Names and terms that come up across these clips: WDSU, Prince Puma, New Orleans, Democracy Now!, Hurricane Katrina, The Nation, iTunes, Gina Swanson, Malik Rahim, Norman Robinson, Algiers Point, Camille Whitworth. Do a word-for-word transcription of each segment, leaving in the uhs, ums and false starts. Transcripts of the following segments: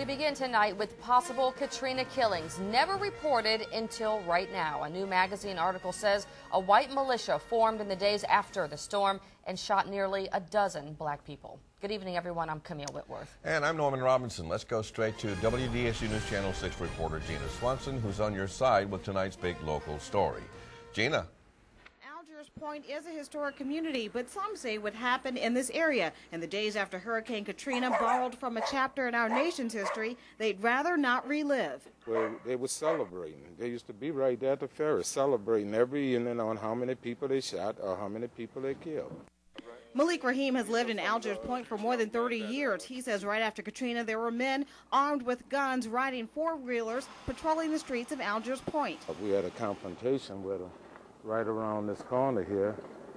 We begin tonight with possible Katrina killings never reported until right now. A new magazine article says a white militia formed in the days after the storm and shot nearly a dozen black people. Good evening, everyone. I'm Camille Whitworth. And I'm Norman Robinson. Let's go straight to W D S U News Channel six reporter Gina Swanson, who's on your side with tonight's big local story. Gina. Algiers Point is a historic community, but some say what happened in this area in the days after Hurricane Katrina borrowed from a chapter in our nation's history they'd rather not relive. Well, they were celebrating. They used to be right there at the ferry celebrating every evening on how many people they shot or how many people they killed. Malik Rahim has lived in Algiers Point for more than thirty years. He says right after Katrina, there were men armed with guns riding four-wheelers patrolling the streets of Algiers Point. We had a confrontation with them right around this corner here,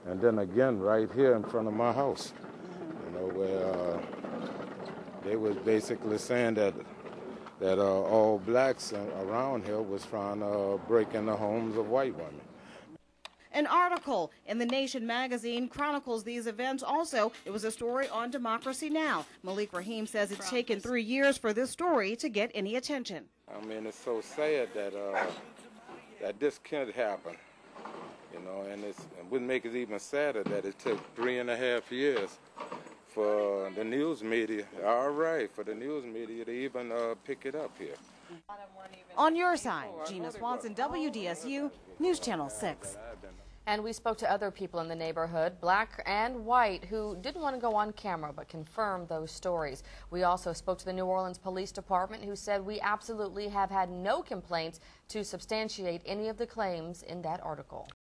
and then again right here in front of my house. You know, where uh, they was basically saying that that uh, all blacks around here was trying to uh, break in the homes of white women. An article in The Nation magazine chronicles these events. Also, it was a story on Democracy Now! Malik Rahim says it's taken three years for this story to get any attention. I mean, it's so sad that uh, that this can't happen, you know, and it's, it would make it even sadder that it took three and a half years for the news media, all right, for the news media to even uh, pick it up here. On your side, Gina Swanson, W D S U, News Channel six. And we spoke to other people in the neighborhood, black and white, who didn't want to go on camera but confirmed those stories. We also spoke to the New Orleans Police Department, who said we absolutely have had no complaints to substantiate any of the claims in that article.